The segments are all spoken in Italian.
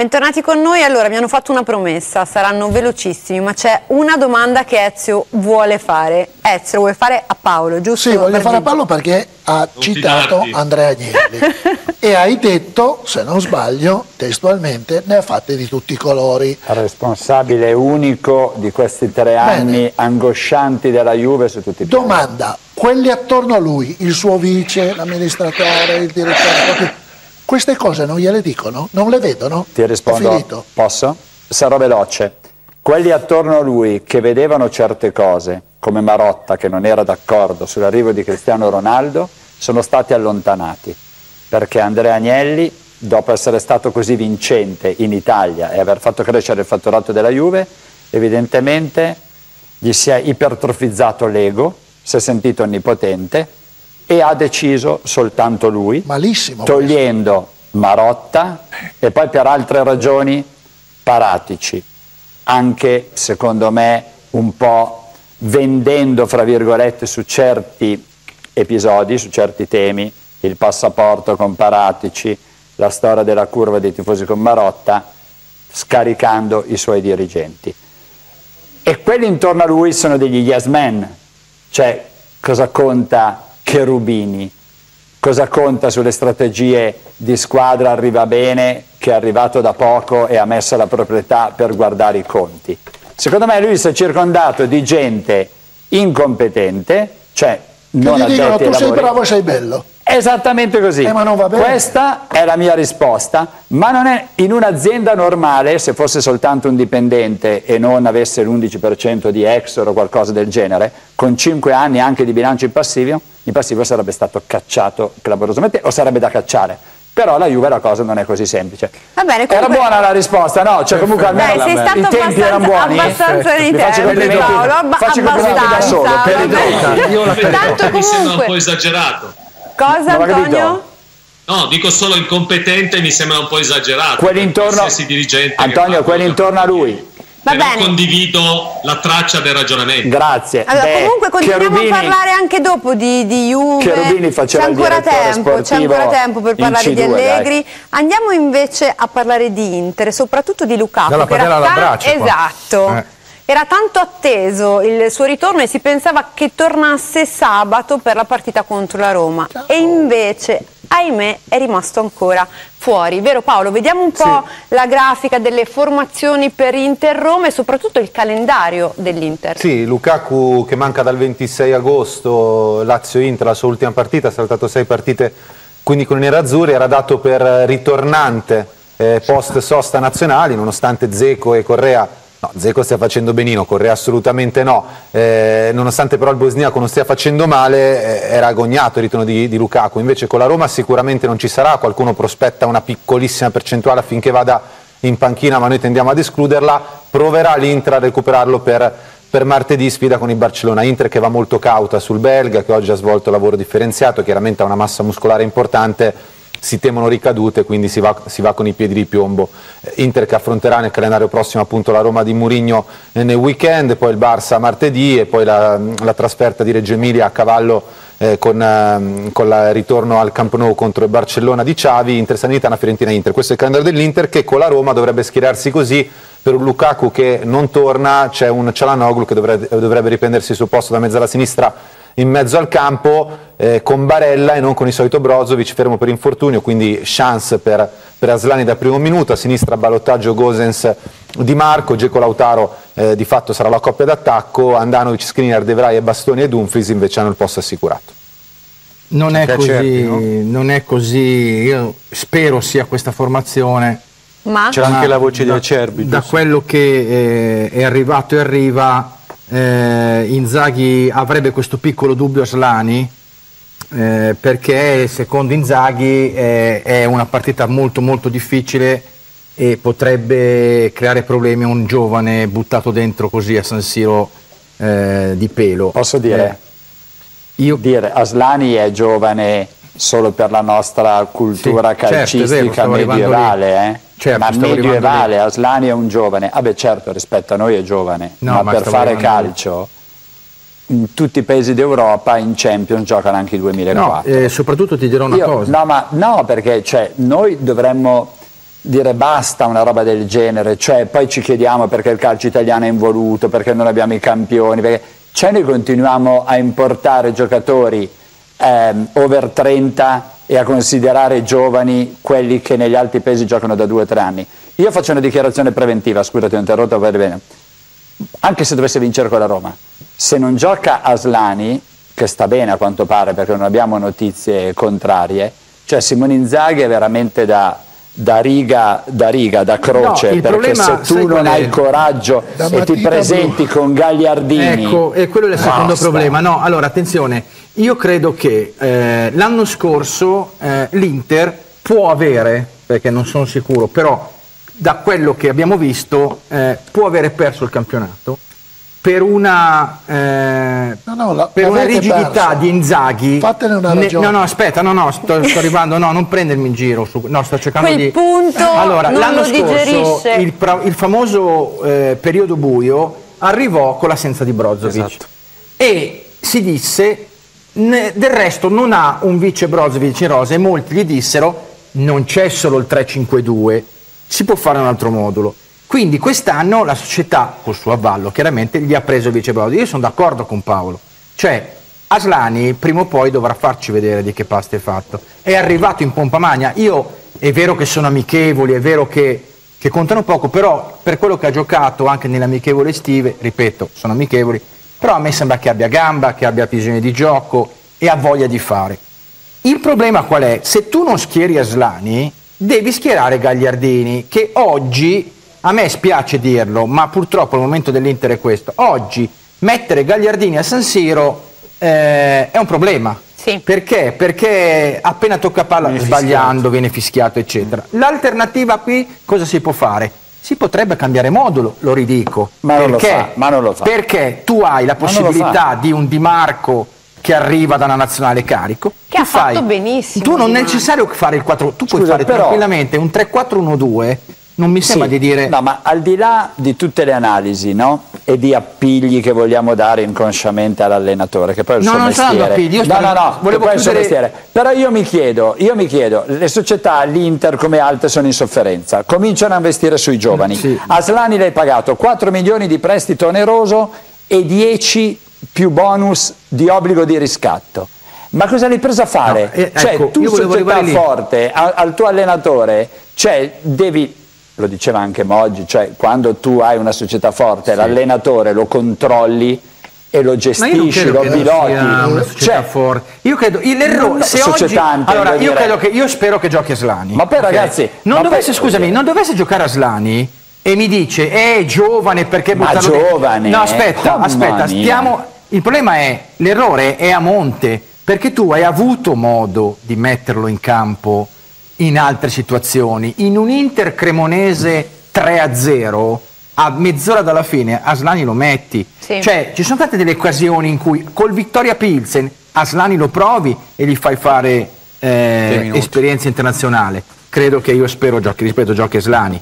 Bentornati con noi. Allora, mi hanno fatto una promessa, saranno velocissimi, ma c'è una domanda che Ezio vuole fare. Ezio, vuoi fare a Paolo, giusto? Sì, voglio fare a Paolo perché ha citato Andrea Agnelli e hai detto, se non sbaglio, testualmente, ne ha fatte di tutti i colori. Responsabile unico di questi tre anni angoscianti della Juve su tutti i piani. Domanda, quelli attorno a lui, il suo vice, l'amministratore, il direttore... Queste cose non gliele dicono? Non le vedono? Ti rispondo, posso? Sarò veloce. Quelli attorno a lui che vedevano certe cose, come Marotta che non era d'accordo sull'arrivo di Cristiano Ronaldo, sono stati allontanati, perché Andrea Agnelli, dopo essere stato così vincente in Italia e aver fatto crescere il fatturato della Juve, evidentemente gli si è ipertrofizzato l'ego, si è sentito onnipotente e ha deciso soltanto lui, malissimo, togliendo Marotta e poi per altre ragioni Paratici, anche secondo me un po' vendendo fra virgolette su certi episodi, su certi temi, il passaporto con Paratici, la storia della curva dei tifosi con Marotta, scaricando i suoi dirigenti. E quelli intorno a lui sono degli yes men, cioè cosa conta Cherubini, cosa conta sulle strategie di squadra arriva bene, che è arrivato da poco e ha messo la proprietà per guardare i conti. Secondo me lui si è circondato di gente incompetente, cioè non gli dicono tu sei bravo, sei bello. Esattamente così. Ma non va bene. Questa è la mia risposta, ma non è in un'azienda normale, se fosse soltanto un dipendente e non avesse l'11% di Exor o qualcosa del genere, con 5 anni anche di bilancio in passivo sarebbe stato cacciato clamorosamente o sarebbe da cacciare. Però la Juve la cosa non è così semplice. Va bene, comunque... Era buona la risposta, no? Cioè comunque almeno i tempi erano buoni. Abbastanza di tempo, Paolo, abbastanza. Da solo, per il tanto mi sembra un po' esagerato. Cosa, Antonio? No, dico solo incompetente mi sembra un po' esagerato. Quelli intorno... Antonio, quelli intorno a lui. Va bene. Non condivido la traccia del ragionamento. Grazie. Allora, beh, comunque continuiamo a parlare anche dopo di Juve. C'è ancora tempo, per parlare di Allegri. Dai. Andiamo invece a parlare di Inter, soprattutto di Lukaku. Dalla padella all'abbraccio. Esatto. Era tanto atteso il suo ritorno e si pensava che tornasse sabato per la partita contro la Roma. Ciao. E invece, ahimè, è rimasto ancora fuori. Vero Paolo? Vediamo un po' la grafica delle formazioni per Inter-Roma e soprattutto il calendario dell'Inter. Sì, Lukaku che manca dal 26 agosto, Lazio-Inter, la sua ultima partita, ha saltato 6 partite, quindi con i nerazzurri, era dato per ritornante post sosta nazionali, nonostante Džeko e Correa... No, Džeko stia facendo benino, Correa assolutamente no, nonostante però il bosniaco non stia facendo male, era agognato il ritorno di Lukaku. Invece con la Roma sicuramente non ci sarà, qualcuno prospetta una piccolissima percentuale affinché vada in panchina, ma noi tendiamo ad escluderla. Proverà l'Inter a recuperarlo per martedì, sfida con il Barcellona. Inter che va molto cauta sul belga, che oggi ha svolto lavoro differenziato, chiaramente ha una massa muscolare importante, si temono ricadute, quindi si va con i piedi di piombo. Inter che affronterà nel calendario prossimo appunto la Roma di Mourinho nel weekend, poi il Barça martedì e poi la trasferta di Reggio Emilia a cavallo con il ritorno al Camp Nou contro il Barcellona di Xavi. Inter Salernitana, Fiorentina, Inter. Questo è il calendario dell'Inter, che con la Roma dovrebbe schierarsi così: per un Lukaku che non torna, c'è un Çalhanoğlu che dovrebbe riprendersi il suo posto da mezzo alla sinistra in mezzo al campo, con Barella e non con il solito Brozovic, fermo per infortunio, quindi chance per Aslani da primo minuto. A sinistra ballottaggio Gosens Di Marco, Džeko Lautaro di fatto sarà la coppia d'attacco, Andanovic, Skriniar, De Vrij e Bastoni e Dumfries invece hanno il posto assicurato. Non è così, certi, no? Non è così, io spero sia questa formazione. C'era anche la voce di Acerbi. Da quello che è arrivato e arriva, Inzaghi avrebbe questo piccolo dubbio Aslani, perché secondo Inzaghi è una partita molto molto difficile e potrebbe creare problemi a un giovane buttato dentro così a San Siro di pelo. Posso dire? Aslani è giovane solo per la nostra cultura calcistica medievale, ma medievale, Aslani è un giovane, vabbè, certo rispetto a noi è giovane, ma per fare calcio in tutti i paesi d'Europa in Champions giocano anche i 2004. Soprattutto ti dirò una cosa. No, perché noi dovremmo dire basta una roba del genere, cioè poi ci chiediamo perché il calcio italiano è involuto, perché non abbiamo i campioni, perché cioè noi continuiamo a importare giocatori over 30 e a considerare giovani quelli che negli altri paesi giocano da 2 o 3 anni. Io faccio una dichiarazione preventiva, scusa ti ho interrotto, va bene, anche se dovesse vincere con la Roma, se non gioca Aslani, che sta bene a quanto pare perché non abbiamo notizie contrarie, cioè Simone Inzaghi è veramente da riga, da croce, no, perché problema, se tu non hai il coraggio e ti presenti con Gagliardini, ecco, e quello è il secondo problema. No, allora attenzione, io credo che l'anno scorso l'Inter può avere, perché non sono sicuro, però da quello che abbiamo visto può avere perso il campionato per una per una rigidità perso. Di Inzaghi. Fatene una ragione. No, aspetta, sto arrivando, non prendermi in giro, sto cercando quel di punto. Allora, l'anno scorso il famoso periodo buio arrivò con l'assenza di Brozovic. Esatto. E si disse del resto non ha un vice Brozovic in rosa, e molti gli dissero non c'è solo il 3-5-2, si può fare un altro modulo. Quindi quest'anno la società, col suo avallo chiaramente, gli ha preso il vice Brozovic. Io sono d'accordo con Paolo, cioè Aslani prima o poi dovrà farci vedere di che pasta è fatto. È arrivato in pompa magna, io è vero che sono amichevoli, è vero che contano poco, però per quello che ha giocato anche nelle amichevoli estive, ripeto, sono amichevoli, però a me sembra che abbia gamba, che abbia visione di gioco e ha voglia di fare. Il problema qual è? Se tu non schieri Aslani, devi schierare Gagliardini, che oggi... A me spiace dirlo, ma purtroppo il momento dell'Inter è questo. Oggi mettere Gagliardini a San Siro è un problema. Sì. Perché? Perché appena tocca palla, sbagliando, viene fischiato, eccetera. L'alternativa qui cosa si può fare? Si potrebbe cambiare modulo, lo ridico. Ma perché? Non lo fa. Perché tu hai la possibilità di un Di Marco che arriva da una nazionale carico. Che tu ha fatto benissimo. Tu non è necessario fare il 4, tu puoi fare tranquillamente un 3-4-1-2. Non mi sembra di dire... No, ma al di là di tutte le analisi, no? E di appigli che vogliamo dare inconsciamente all'allenatore, che poi è il suo mestiere. Volevo il suo mestiere. Però io mi chiedo, le società, l'Inter come altre, sono in sofferenza, cominciano a investire sui giovani. Sì. Aslani l'hai pagato 4 milioni di prestito oneroso e 10 più bonus di obbligo di riscatto. Ma cosa l'hai preso a fare? Ecco, tu società forte, al tuo allenatore, devi... Lo diceva anche Moggi, quando tu hai una società forte, l'allenatore lo controlli e lo gestisci, lo piloti. Una società forte. Io credo io spero che giochi Aslani. Ma poi ragazzi, non dovesse giocare Aslani e mi dice "è giovane perché buttano". Ma giovane. No, aspetta, il problema è l'errore è a monte, perché tu hai avuto modo di metterlo in campo in altre situazioni. In un Inter Cremonese 3-0 a mezz'ora dalla fine Aslani lo metti, ci sono state delle occasioni in cui col Vittoria Pilsen Aslani lo provi e gli fai fare esperienza internazionale. Credo che, io spero giochi Aslani,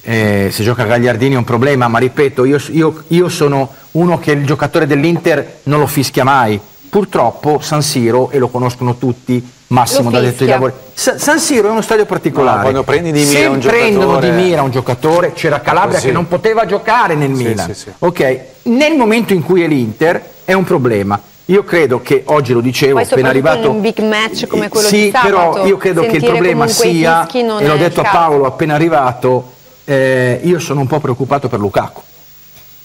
se gioca Gagliardini è un problema, ma ripeto, io sono uno che il giocatore dell'Inter non lo fischia mai. Purtroppo San Siro, e lo conoscono tutti, Massimo da detto i lavori, San Siro è uno stadio particolare. Quando prendi di mira un giocatore, prendono di mira un giocatore, c'era Calabria che non poteva giocare nel Milan. Ok, nel momento in cui è l'Inter è un problema. Io credo che oggi, lo dicevo, appena arrivato un big match come quello di sabato, però io credo che il problema sia, e l'ho detto a Paolo appena arrivato, io sono un po' preoccupato per Lukaku,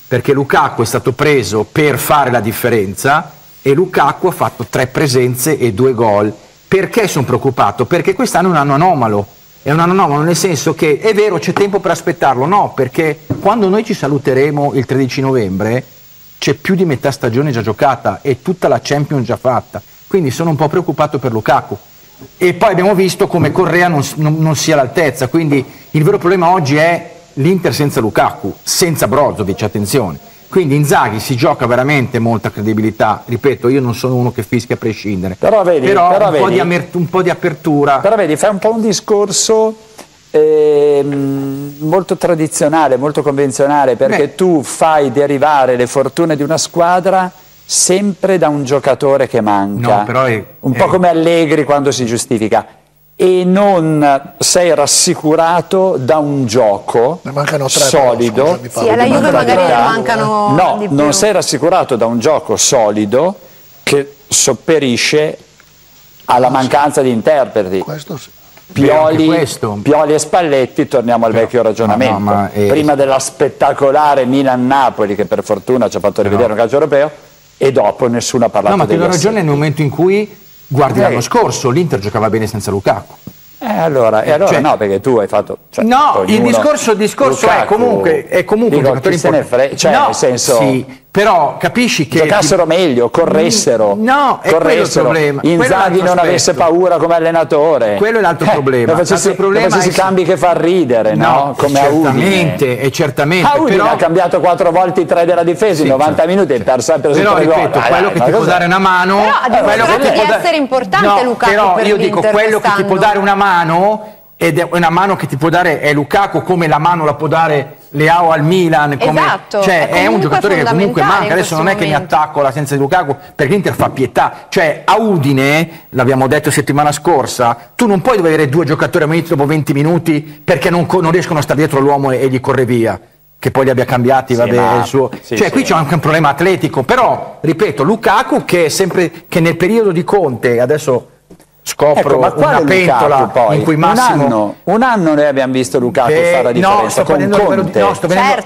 perché Lukaku è stato preso per fare la differenza e Lukaku ha fatto 3 presenze e 2 gol. Perché sono preoccupato? Perché quest'anno è un anno anomalo, nel senso che è vero, c'è tempo per aspettarlo, no, perché quando noi ci saluteremo il 13 novembre c'è più di metà stagione già giocata e tutta la Champions già fatta, quindi sono un po' preoccupato per Lukaku. E poi abbiamo visto come Correa non sia all'altezza, quindi il vero problema oggi è l'Inter senza Lukaku, senza Brozovic, attenzione. Quindi Inzaghi si gioca veramente molta credibilità, ripeto, io non sono uno che fischia a prescindere, un po' di apertura. Però vedi, fai un po' un discorso molto tradizionale, molto convenzionale, perché tu fai derivare le fortune di una squadra sempre da un giocatore che manca, un po' come Allegri quando si giustifica. e non sei rassicurato da un gioco solido. Sì, alla Juve magari ne mancano. No, di più. Non sei rassicurato da un gioco solido che sopperisce alla mancanza di interpreti. Questo sì. Pioli e Spalletti, torniamo al vecchio ragionamento, prima della spettacolare Milan-Napoli, che per fortuna ci ha fatto rivedere un calcio europeo, e dopo nessuno ha parlato. No, ma ti do ragione nel momento in cui guardi l'anno scorso, l'Inter giocava bene senza Lukaku. No, perché tu hai fatto... Cioè, no, il discorso Lukaku, è comunque un giocatore importante. Cioè, nel senso... Sì. Però capisci che giocassero meglio, corressero. No, è quello il problema. Inzaghi non avesse paura come allenatore. Quello è l'altro problema. Facessi cambi che fa ridere, no? Come a Udine. E certamente. A Udine ha cambiato 4 volte i 3 della difesa in 90 minuti e perso sempre sul gol. Però ripeto, quello che ti può dare una mano. Però ha dimostrato di essere importante Lukaku. Però io dico, quello che ti può dare una mano, ed è una mano che ti può dare è Lukaku, come la mano la può dare Leao al Milan, come, esatto, cioè è un giocatore che comunque manca. Adesso non è che mi attacco l'assenza di Lukaku, perché l'Inter fa pietà, cioè a Udine, l'abbiamo detto settimana scorsa, tu non puoi dover avere 2 giocatori a minuto dopo 20 minuti perché non riescono a stare dietro all'uomo e gli corre via, che poi li abbia cambiati, qui c'è anche un problema atletico. Però ripeto, Lukaku che nel periodo di Conte, adesso scopro una pentola Lukaku, poi, in cui Massimo un anno noi abbiamo visto Lukaku fare la differenza con Conte,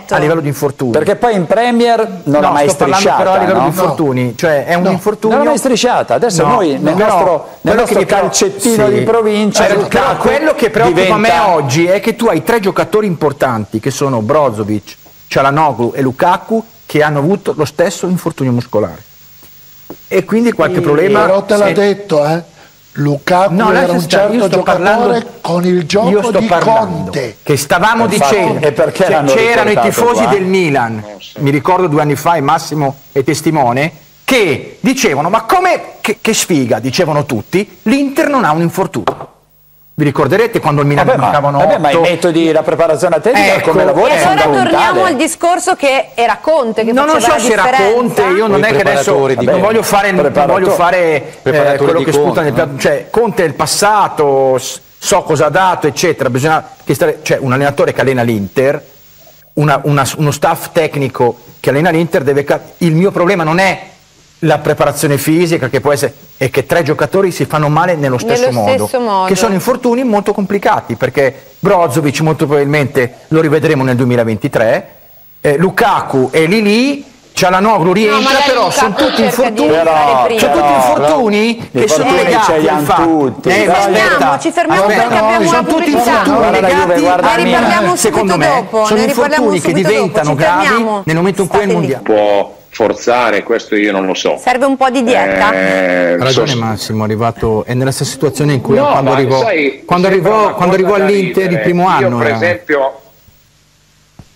a livello di infortuni, perché poi in Premier non l'ha mai strisciata, però a livello di infortuni, cioè è un infortunio, non l'ha mai strisciata. Adesso noi nel nostro calcettino di provincia, quello che preoccupa me oggi è che tu hai 3 giocatori importanti che sono Brozovic, Çalhanoğlu e Lukaku, che hanno avuto lo stesso infortunio muscolare, e quindi qualche problema. Marotta l'ha detto, Lukaku era un certo giocatore con il gioco di Conte, che stavamo dicendo, c'erano i tifosi del Milan, mi ricordo 2 anni fa, e Massimo è testimone, che dicevano ma come, che sfiga, dicevano tutti, l'Inter non ha un infortunio. Vi ricorderete quando il Milan mancavano 8? Ma i metodi, la preparazione atletica, come lavora? E allora torniamo al discorso che era Conte che faceva la differenza. Non so se era Conte, io non è che adesso non voglio fare, quello che sputa nel piatto, cioè Conte è il passato, so cosa ha dato, eccetera. Bisogna cioè un allenatore che allena l'Inter, uno staff tecnico che allena l'Inter deve. Il mio problema non è la preparazione fisica, che può essere, è che 3 giocatori si fanno male nello stesso modo, che sono infortuni molto complicati, perché Brozovic molto probabilmente lo rivedremo nel 2023, Lukaku è lì, Çalhanoğlu rientra, però sono tutti infortuni, che sono legati. Ci fermiamo perché abbiamo una pubblicità. Ne riparliamo subito dopo. Sono infortuni che diventano gravi nel momento in cui è il mondiale. Forzare, questo io non lo so. Serve un po' di dieta. Ha ragione Massimo, è nella stessa situazione in cui quando arrivò all'Inter il primo anno.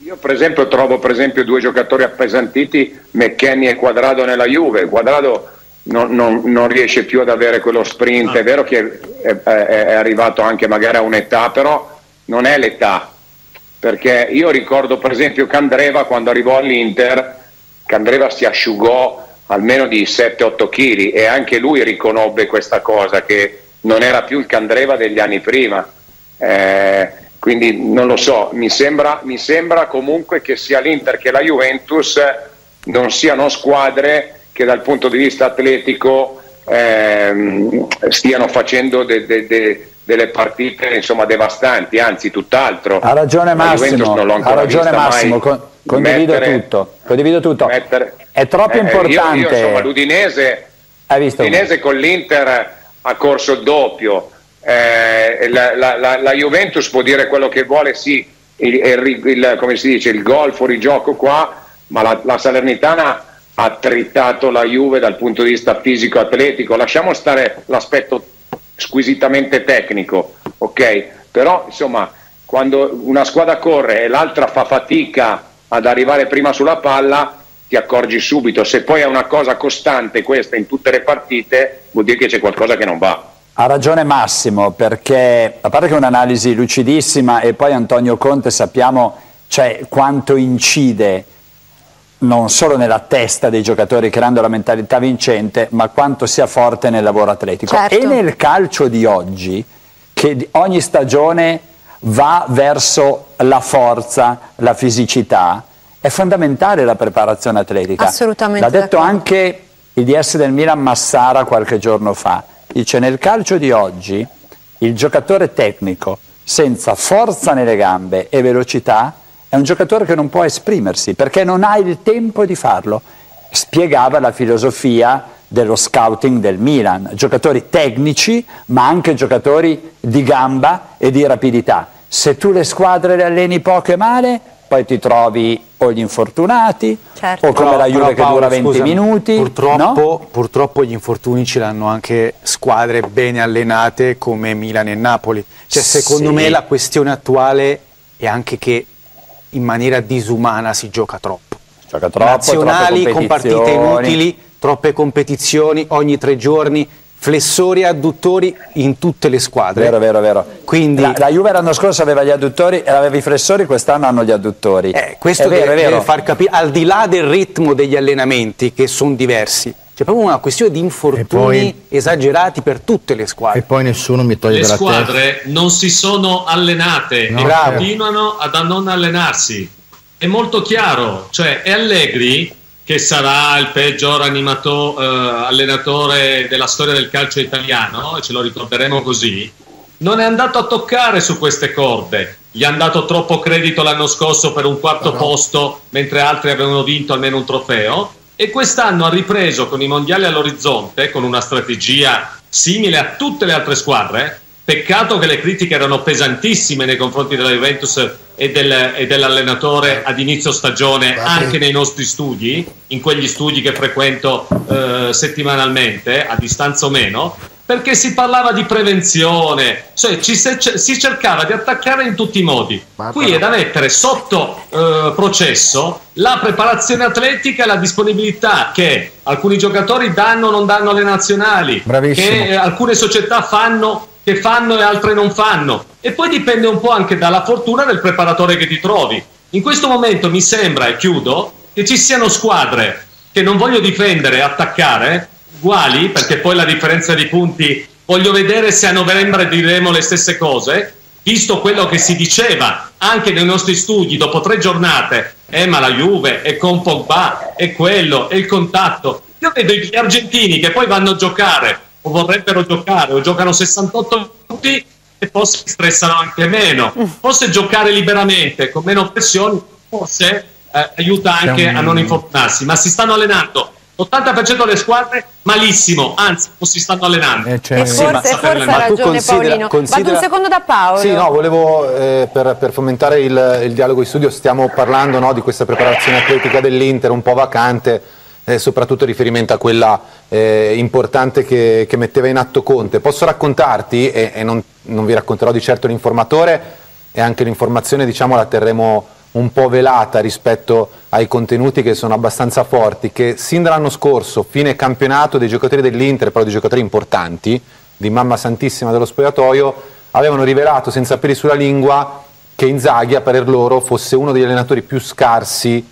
Io per esempio trovo 2 giocatori appesantiti, McKennie e Quadrado nella Juve. Quadrado non riesce più ad avere quello sprint, è vero che è arrivato anche magari a un'età, però non è l'età. Perché io ricordo per esempio Candreva, quando arrivò all'Inter, Candreva si asciugò almeno di 7-8 kg e anche lui riconobbe questa cosa, che non era più il Candreva degli anni prima, quindi non lo so, mi sembra comunque che sia l'Inter che la Juventus non siano squadre che dal punto di vista atletico stiano facendo delle partite insomma devastanti, anzi tutt'altro. Ha ragione Massimo, condivido tutto. È troppo importante. L'Udinese con l'Inter ha corso il doppio, la Juventus può dire quello che vuole, sì, come si dice, il gol fuori gioco qua, ma la Salernitana ha trittato la Juve dal punto di vista fisico-atletico. Lasciamo stare l'aspetto squisitamente tecnico, ok? Però insomma, quando una squadra corre e l'altra fa fatica ad arrivare prima sulla palla, ti accorgi subito. Se poi è una cosa costante questa in tutte le partite, vuol dire che c'è qualcosa che non va. Ha ragione Massimo, perché a parte che è un'analisi lucidissima, e poi Antonio Conte sappiamo quanto incide non solo nella testa dei giocatori creando la mentalità vincente, ma quanto sia forte nel lavoro atletico. E nel calcio di oggi, che ogni stagione va verso la forza, la fisicità, è fondamentale la preparazione atletica. Assolutamente. L'ha detto anche il DS del Milan Massara qualche giorno fa, dice: nel calcio di oggi il giocatore tecnico senza forza nelle gambe e velocità è un giocatore che non può esprimersi perché non ha il tempo di farlo. Spiegava la filosofia dello scouting del Milan, giocatori tecnici ma anche giocatori di gamba e di rapidità. Se tu le squadre le alleni poco e male, poi ti trovi o gli infortunati, certo, o come la Juve che dura 20 minuti. Purtroppo gli infortuni ce l'hanno anche squadre bene allenate come Milan e Napoli. Cioè, secondo me la questione attuale è anche che in maniera disumana si gioca troppo. Nazionali con partite inutili, troppe competizioni ogni 3 giorni, flessori e adduttori in tutte le squadre. Vero. Quindi la Juve l'anno scorso aveva gli adduttori e aveva i flessori, quest'anno hanno gli adduttori. Questo deve far capire, al di là del ritmo degli allenamenti che sono diversi, c'è proprio una questione di infortuni esagerati per tutte le squadre. E poi nessuno mi toglie dalla testa. Le squadre non si sono allenate e continuano ad non allenarsi. È molto chiaro, cioè è Allegri che sarà il peggior allenatore della storia del calcio italiano, e ce lo ricorderemo così, non è andato a toccare su queste corde. Gli è andato troppo credito l'anno scorso per un quarto posto, mentre altri avevano vinto almeno un trofeo, e quest'anno ha ripreso con i mondiali all'orizzonte, con una strategia simile a tutte le altre squadre. Peccato che le critiche erano pesantissime nei confronti della Juventus e dell'allenatore ad inizio stagione, anche nei nostri studi, in quegli studi che frequento settimanalmente, a distanza o meno, perché si parlava di prevenzione, cioè si cercava di attaccare in tutti i modi. Qui è da mettere sotto processo la preparazione atletica e la disponibilità che alcuni giocatori danno o non danno alle nazionali, che alcune società fanno, che fanno e altre non fanno, e poi dipende un po' anche dalla fortuna del preparatore che ti trovi. In questo momento mi sembra, e chiudo, che ci siano squadre che non voglio difendere e attaccare uguali, perché poi la differenza di punti voglio vedere se a novembre diremo le stesse cose, visto quello che si diceva anche nei nostri studi dopo 3 giornate, ma la Juve è con Pogba, è quello, è il contatto. Io vedo gli argentini che poi vanno a giocare o vorrebbero giocare o giocano 68 minuti e forse stressano anche meno, forse giocare liberamente con meno pressioni forse aiuta anche a non infortunarsi, ma si stanno allenando l'80% delle squadre malissimo, anzi non si stanno allenando. Forse ha ragione Paolino. Vado un secondo da Paolo. Sì, no, volevo per fomentare il dialogo in studio, stiamo parlando di questa preparazione atletica dell'Inter un po' vacante, soprattutto in riferimento a quella importante che metteva in atto Conte. Posso raccontarti, e non vi racconterò di certo l'informatore, e anche l'informazione la terremo un po' velata rispetto ai contenuti che sono abbastanza forti, che sin dall'anno scorso, fine campionato, dei giocatori dell'Inter, però di giocatori importanti, di mamma santissima dello spogliatoio, avevano rivelato senza peli sulla lingua che Inzaghi, a parer loro, fosse uno degli allenatori più scarsi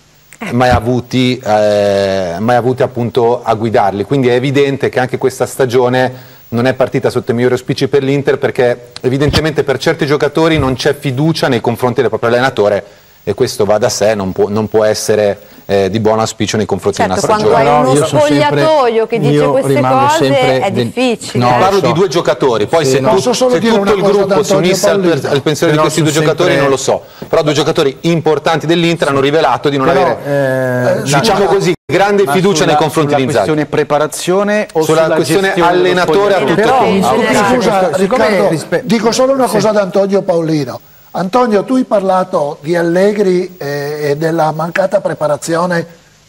mai avuti appunto a guidarli. Quindi è evidente che anche questa stagione non è partita sotto i migliori auspici per l'Inter, perché evidentemente per certi giocatori non c'è fiducia nei confronti del proprio allenatore, e questo va da sé, non può essere di buon auspicio nei confronti di una stagione. Quando hai uno spogliatoio che dice queste cose è difficile. No, parlo di 2 giocatori, poi se tutto il gruppo si unisse al pensiero di questi 2 giocatori non lo so, però 2 giocatori importanti dell'Inter hanno rivelato di non avere, diciamo così, grande fiducia nei confronti di Inzaghi. Sulla questione preparazione o sulla questione allenatore a tutto punto? Dico solo una cosa ad Antonio Paolino. Antonio, tu hai parlato di Allegri e della mancata preparazione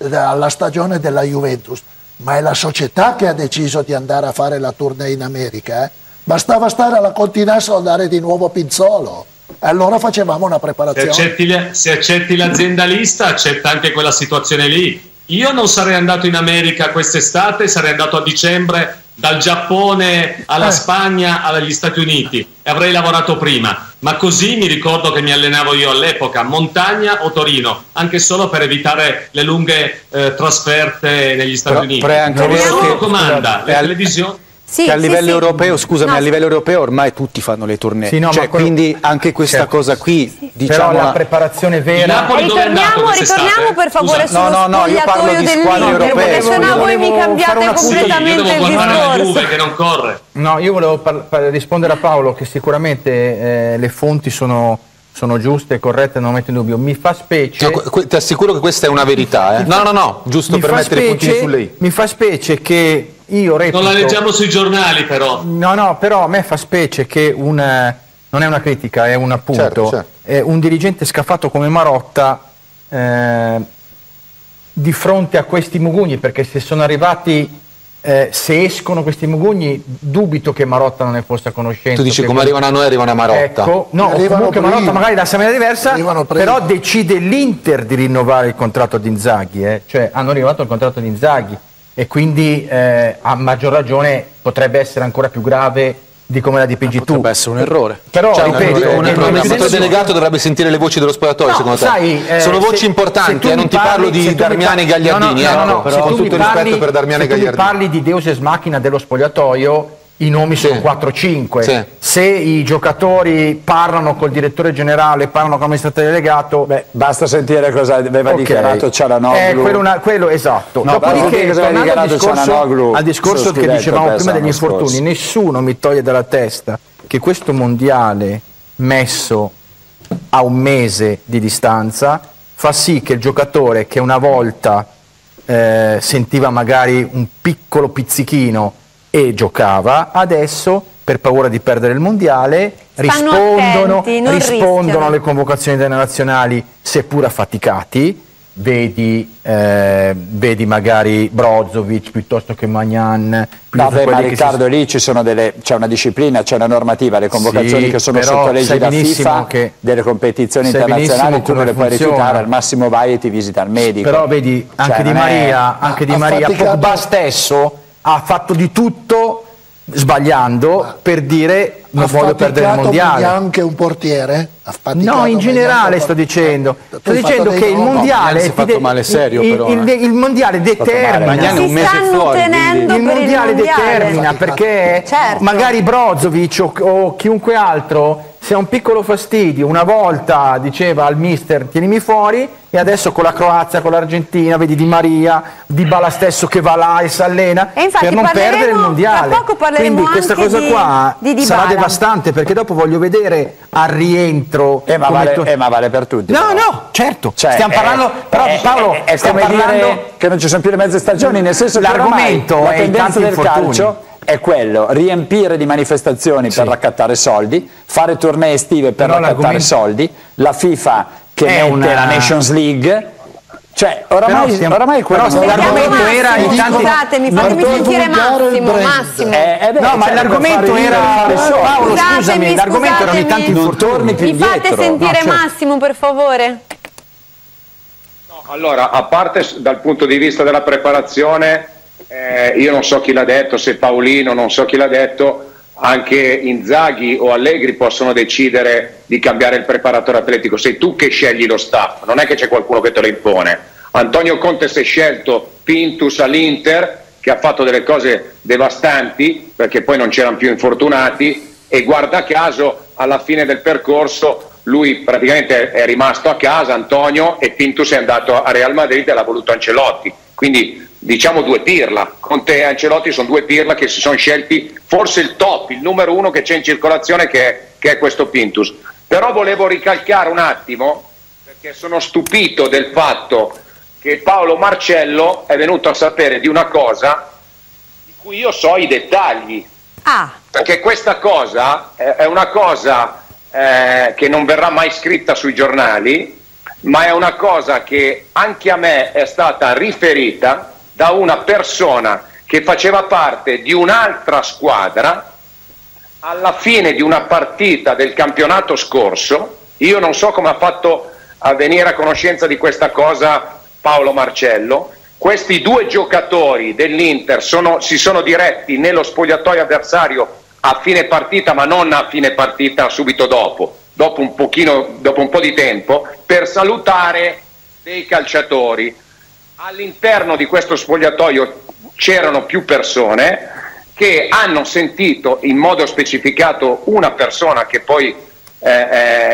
alla stagione della Juventus, ma è la società che ha deciso di andare a fare la tournée in America. Bastava stare alla Continassa o andare di nuovo a Pinzolo, e allora facevamo una preparazione. Se accetti l'aziendalista, accetta anche quella situazione lì. Io non sarei andato in America quest'estate, sarei andato a dicembre, dal Giappone alla Spagna agli Stati Uniti, e avrei lavorato prima, ma così mi ricordo che mi allenavo io all'epoca, Montagna o Torino, anche solo per evitare le lunghe trasferte negli Stati Uniti. Nessuno comanda, le televisioni. Sì, che a livello europeo, scusami, no, a livello europeo ormai tutti fanno le tournée, sì, no, cioè, quindi anche questa cosa qui, diciamo, però la preparazione vera. Ritorniamo per favore sullo spogliatoio dell'Inter, perché se no voi mi cambiate completamente il discorso. Che non corre. No, io volevo rispondere a Paolo, che sicuramente le fonti sono giuste, corrette, non metto in dubbio. Mi fa specie, ti assicuro che questa è una verità, no, giusto per mettere i puntini sulle i. Mi fa specie che io repito, non la leggiamo sui giornali, però no, però a me fa specie che non è una critica, è un appunto, certo. Un dirigente scafato come Marotta di fronte a questi mugugni, perché se sono arrivati se escono questi mugugni, dubito che Marotta non ne fosse a conoscenza. Tu dici come arrivano a noi, arrivano a Marotta, ecco, no, comunque Marotta magari da maniera diversa, però decide l'Inter di rinnovare il contratto di Inzaghi, cioè hanno rinnovato il contratto di Inzaghi e quindi a maggior ragione potrebbe essere ancora più grave di come la dipingi tu. Potrebbe essere un errore, però cioè, ripeto, un amministratore delegato dovrebbe sentire le voci dello spogliatoio, no, secondo te? Sai, sono voci importanti, non ti parlo di Darmiani e Gagliardini, però con tutto rispetto per Darmiani e Gagliardini. Se tu parli di Deus ex machina dello spogliatoio, i nomi sono 4-5, se i giocatori parlano col direttore generale, parlano con l'amministratore delegato, beh, basta sentire cosa aveva dichiarato Çalhanoğlu, quello esatto, no, dopodiché tornando al discorso che dicevamo prima degli infortuni, nessuno mi toglie dalla testa che questo mondiale messo a un mese di distanza fa sì che il giocatore che una volta sentiva magari un piccolo pizzichino e giocava, adesso per paura di perdere il mondiale rispondono alle convocazioni delle nazionali, seppur affaticati, vedi magari Brozovic piuttosto che Magnan, ma Riccardo lì c'è una disciplina, c'è una normativa, le convocazioni che sono sotto legge da FIFA, delle competizioni internazionali tu non le puoi rifiutare, al massimo vai e ti visita al medico, però vedi anche Di Maria, Pogba stesso ha fatto di tutto sbagliando per dire non voglio perdere il mondiale. Ma anche un portiere? No, in generale sto dicendo. Sto dicendo che il mondiale si è fatto male serio, però. Il mondiale determina. Il mondiale determina perché magari Brozovic o chiunque altro, se ha un piccolo fastidio, una volta diceva al mister tienimi fuori, e adesso con la Croazia, con l'Argentina, vedi Di Maria, Dybala stesso che va là e si allena per non perdere il mondiale. Quindi questa cosa qua sarà devastante, perché dopo voglio vedere al rientro. Ma vale per tutti. No, certo. Cioè, stiamo parlando, però Paolo, stiamo parlando che non ci sono più le mezze stagioni, nel senso che l'argomento è tanto del calcio. È quello, riempire di manifestazioni per raccattare soldi, fare tournée estive per raccattare soldi, la FIFA che è la Nations League, cioè oramai l'argomento era fatemi sentire Massimo. No, ma l'argomento era Paolo, scusami, l'argomento erano i tanti infortuni più indietro. Mi fate sentire Massimo, per favore. No, allora, a parte dal punto di vista della preparazione, io non so chi l'ha detto, se Paolino, non so chi l'ha detto, anche Inzaghi o Allegri possono decidere di cambiare il preparatore atletico, sei tu che scegli lo staff, non è che c'è qualcuno che te lo impone. Antonio Conte si è scelto Pintus all'Inter, che ha fatto delle cose devastanti perché poi non c'erano più infortunati, e guarda caso alla fine del percorso lui praticamente è rimasto a casa, Antonio, e Pintus è andato a Real Madrid e l'ha voluto Ancelotti, quindi diciamo due pirla, Conte e Ancelotti sono due pirla che si sono scelti forse il top, il numero uno che c'è in circolazione, che è questo Pintus. Però volevo ricalcare un attimo, perché sono stupito del fatto che Paolo Marcello è venuto a sapere di una cosa di cui io so i dettagli, perché questa cosa è una cosa che non verrà mai scritta sui giornali, ma è una cosa che anche a me è stata riferita da una persona che faceva parte di un'altra squadra. Alla fine di una partita del campionato scorso, io non so come ha fatto a venire a conoscenza di questa cosa Paolo Marcello, questi due giocatori dell'Inter si sono diretti nello spogliatoio avversario a fine partita, ma non a fine partita subito dopo dopo un po' di tempo, per salutare dei calciatori. All'interno di questo spogliatoio c'erano più persone che hanno sentito in modo specificato una persona che poi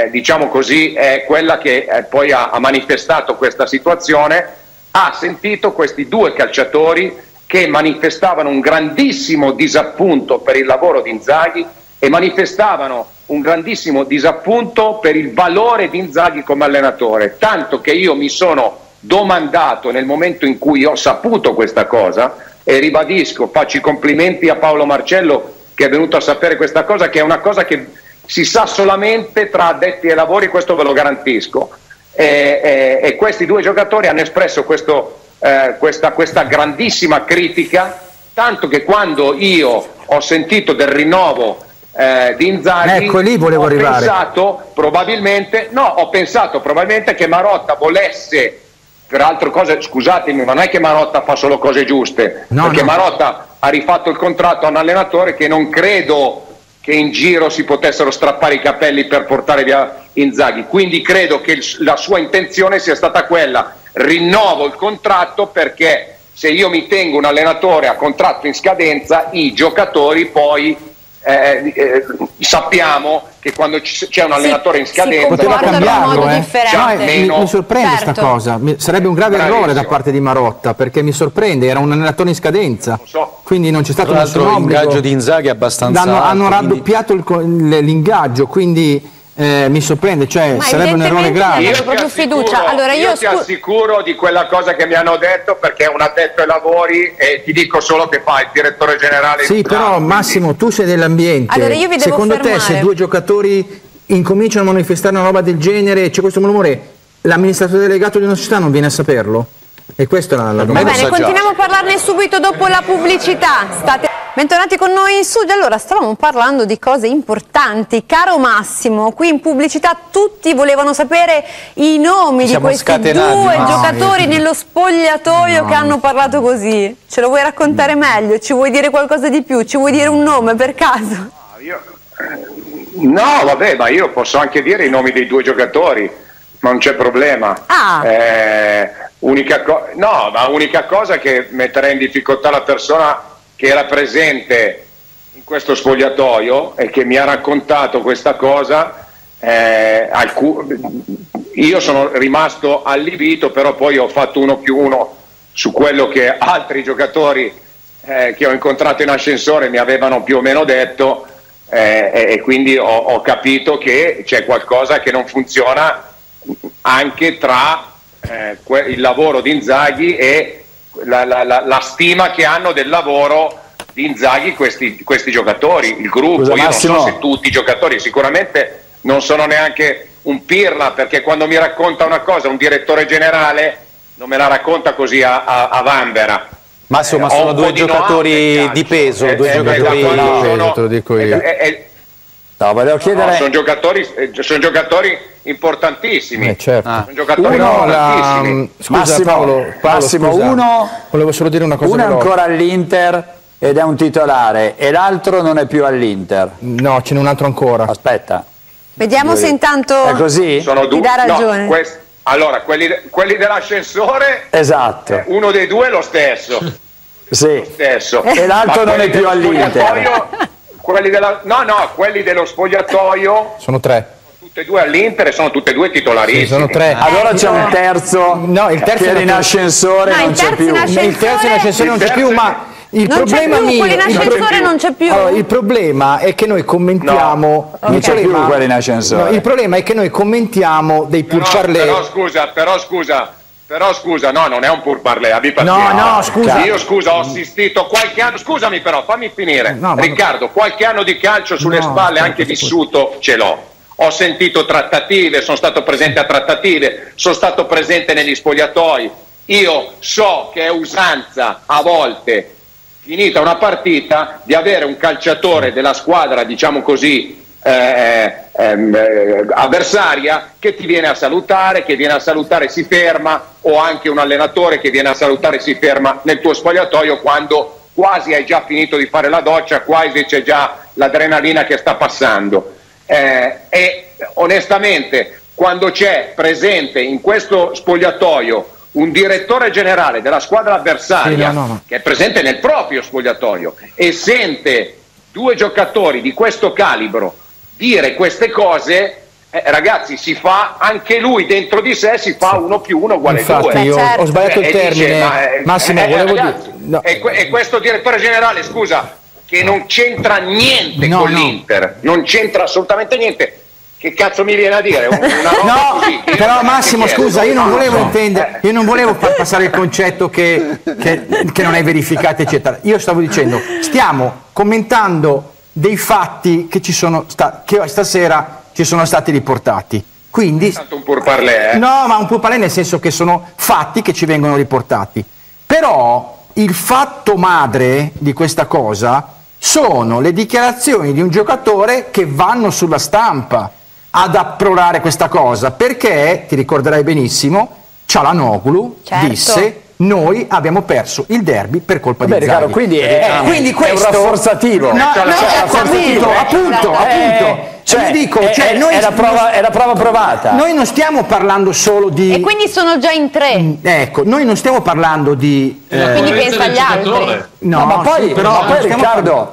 diciamo così è quella che poi ha manifestato questa situazione, ha sentito questi due calciatori che manifestavano un grandissimo disappunto per il lavoro di Inzaghi e manifestavano un grandissimo disappunto per il valore di Inzaghi come allenatore, tanto che io mi sono domandato nel momento in cui ho saputo questa cosa, e ribadisco, faccio i complimenti a Paolo Marcello che è venuto a sapere questa cosa, che è una cosa che si sa solamente tra addetti ai lavori, questo ve lo garantisco, e questi due giocatori hanno espresso questa grandissima critica, tanto che quando io ho sentito del rinnovo di Inzaghi, ecco, lì volevo arrivare. Ho pensato probabilmente che Marotta volesse, peraltro cose, scusatemi, ma non è che Marotta fa solo cose giuste, no, perché no. Marotta ha rifatto il contratto a un allenatore che non credo che in giro si potessero strappare i capelli per portare via Inzaghi, quindi credo che la sua intenzione sia stata quella: rinnovo il contratto, perché se io mi tengo un allenatore a contratto in scadenza, i giocatori poi sappiamo che quando c'è un allenatore in scadenza poteva cambiarlo, mi sorprende questa cosa, sarebbe un grave errore da parte di Marotta, perché mi sorprende, era un allenatore in scadenza, quindi non c'è stato nessun obbligo. L'ingaggio di Inzaghi è abbastanza alto, hanno raddoppiato l'ingaggio, quindi mi sorprende, cioè sarebbe un errore grave. Io ti assicuro di quella cosa che mi hanno detto, perché un addetto ai lavori, e ti dico solo che fa il direttore generale. Sì, però Massimo, tu sei dell'ambiente, secondo te se due giocatori incominciano a manifestare una roba del genere, c'è questo rumore, l'amministratore delegato di una società non viene a saperlo? E questa è la domanda. Va bene, continuiamo a parlarne subito dopo la pubblicità. Bentornati con noi in studio. Allora, stavamo parlando di cose importanti. Caro Massimo, qui in pubblicità tutti volevano sapere i nomi di questi due giocatori nello spogliatoio che hanno parlato così. Ce lo vuoi raccontare meglio? Ci vuoi dire qualcosa di più? Ci vuoi dire un nome per caso? No, vabbè, ma io posso anche dire i nomi dei due giocatori, ma non c'è problema. Unica cosa che metterei in difficoltà la persona che era presente in questo spogliatoio e che mi ha raccontato questa cosa, io sono rimasto allibito, però poi ho fatto 1+1 su quello che altri giocatori che ho incontrato in ascensore mi avevano più o meno detto, e quindi ho capito che c'è qualcosa che non funziona anche tra il lavoro di Inzaghi e la stima che hanno del lavoro di Inzaghi questi giocatori, il gruppo. Scusa, io non so se tutti i giocatori, sicuramente non sono neanche un pirla, perché quando mi racconta una cosa un direttore generale non me la racconta così a vanvera. Massimo, ma sono due giocatori di peso, due giocatori di peso. No, volevo chiedere... sono giocatori importantissimi. Certo. Sono giocatori importantissimi. Scusa, Massimo, Paolo, Massimo, scusa. Volevo solo dire una cosa. Uno è ancora all'Inter ed è un titolare, e l'altro non è più all'Inter. No, ce n'è un altro ancora. Aspetta. Vediamo se intanto ti dà ragione. No, allora, quelli dell'ascensore, esatto. Uno dei due è lo stesso. Sì. Lo stesso. E l'altro non è più all'Inter. Quelli dello spogliatoio sono tre, sono tutte e due all'Inter e sono tutte e due titolarissimi. Sì, sono tre. Allora c'è un terzo, il terzo in ascensore non c'è più. Il terzo in ascensore non c'è più, ma il problema non c'è più. Allora, il problema è che noi commentiamo non c'è più quello in ascensore. No, il problema è che noi commentiamo dei purparlè. Però scusa, no, non è un purparlè, abbi pazienza. No, scusa. Io ho assistito qualche anno, scusami però, fammi finire. Riccardo, qualche anno di calcio sulle spalle, anche vissuto, ce l'ho. Ho sentito trattative, sono stato presente a trattative, sono stato presente negli spogliatoi. Io so che è usanza a volte, finita una partita, di avere un calciatore della squadra, diciamo così, avversaria, che ti viene a salutare, si ferma, o anche un allenatore che viene a salutare, si ferma nel tuo spogliatoio quando quasi hai già finito di fare la doccia, quasi c'è già l'adrenalina che sta passando, e onestamente quando c'è presente in questo spogliatoio un direttore generale della squadra avversaria che è presente nel proprio spogliatoio e sente due giocatori di questo calibro dire queste cose, ragazzi, si fa anche lui dentro di sé, si fa 1 più 1 uguale 2. Infatti io ho sbagliato il termine, dice, Massimo, volevo dire... No. E questo direttore generale, scusa, che non c'entra niente con l'Inter, non c'entra assolutamente niente. Che cazzo mi viene a dire? Una no, così, però Massimo, scusa, io non volevo intendere, io non volevo far passare il concetto che non è verificato, eccetera. Io stavo dicendo, stiamo commentando dei fatti che ci sono che stasera ci sono stati riportati. Quindi, tanto un pourparlè, no, ma un pourparlè nel senso che sono fatti che ci vengono riportati. Però il fatto madre di questa cosa sono le dichiarazioni di un giocatore che vanno sulla stampa ad approrare questa cosa, perché, ti ricorderai benissimo, Çalhanoğlu disse: noi abbiamo perso il derby per colpa di Inzaghi. Quindi è un rafforzativo. No, appunto. Cioè, dico, è la prova provata. Noi non stiamo parlando solo di... E quindi sono già in tre. Ecco, noi non stiamo parlando di... quindi pensa agli altri. No, ma poi, Riccardo,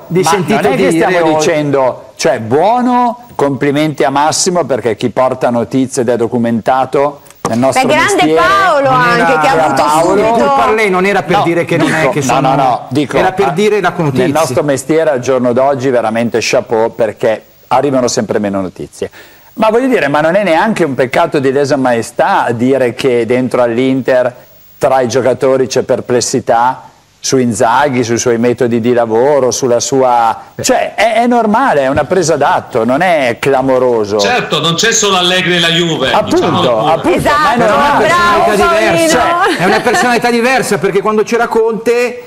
non è che stiamo dicendo... Cioè, buono, complimenti a Massimo, perché chi porta notizie ed è documentato... È grande Paolo anche, che ha avuto subito. Non era per dire che non è che sono... No, dico... Era per dire la notizia. Nel nostro mestiere al giorno d'oggi veramente chapeau, perché... arrivano sempre meno notizie. Ma voglio dire, ma non è neanche un peccato di lesa maestà dire che dentro all'Inter tra i giocatori c'è perplessità su Inzaghi, sui suoi metodi di lavoro, sulla sua... Cioè, è normale, è una presa d'atto, non è clamoroso. Certo, non c'è solo Allegri e la Juve. Appunto, esatto, ma è normale. Bravo, è una personalità diversa, perché quando c'era Conte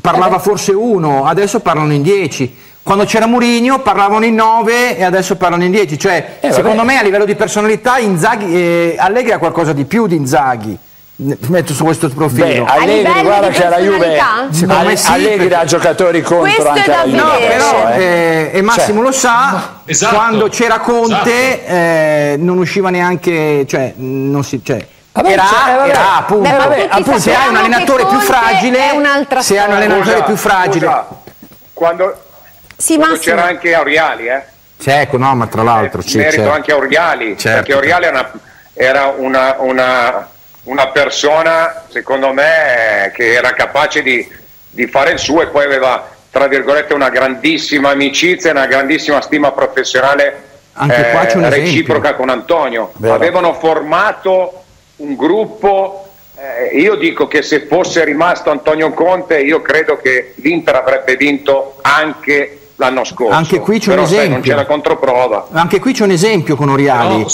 parlava forse uno, adesso parlano in 10. Quando c'era Mourinho parlavano in 9 e adesso parlano in 10, cioè secondo me a livello di personalità Inzaghi, Allegri ha qualcosa di più di Inzaghi, metto su questo profilo. Allegri, guarda che alla Juve Allegri da giocatori contro anche alla Juve. No, però, e Massimo lo sa, quando c'era Conte non usciva neanche, cioè non si... Era appunto, se hai un allenatore più fragile, quando c'era anche Oriali, ecco, no, ma tra l'altro merito anche a Oriali, perché Oriali era una persona, secondo me, che era capace di fare il suo, e poi aveva, tra virgolette, una grandissima amicizia e una grandissima stima professionale anche qua reciproca con Antonio. Vero. Avevano formato un gruppo. Io dico che se fosse rimasto Antonio Conte, io credo che l'Inter avrebbe vinto anche l'anno scorso. Anche qui c'è un esempio. Sai, non c'è la controprova. Anche qui c'è un esempio con Oriali.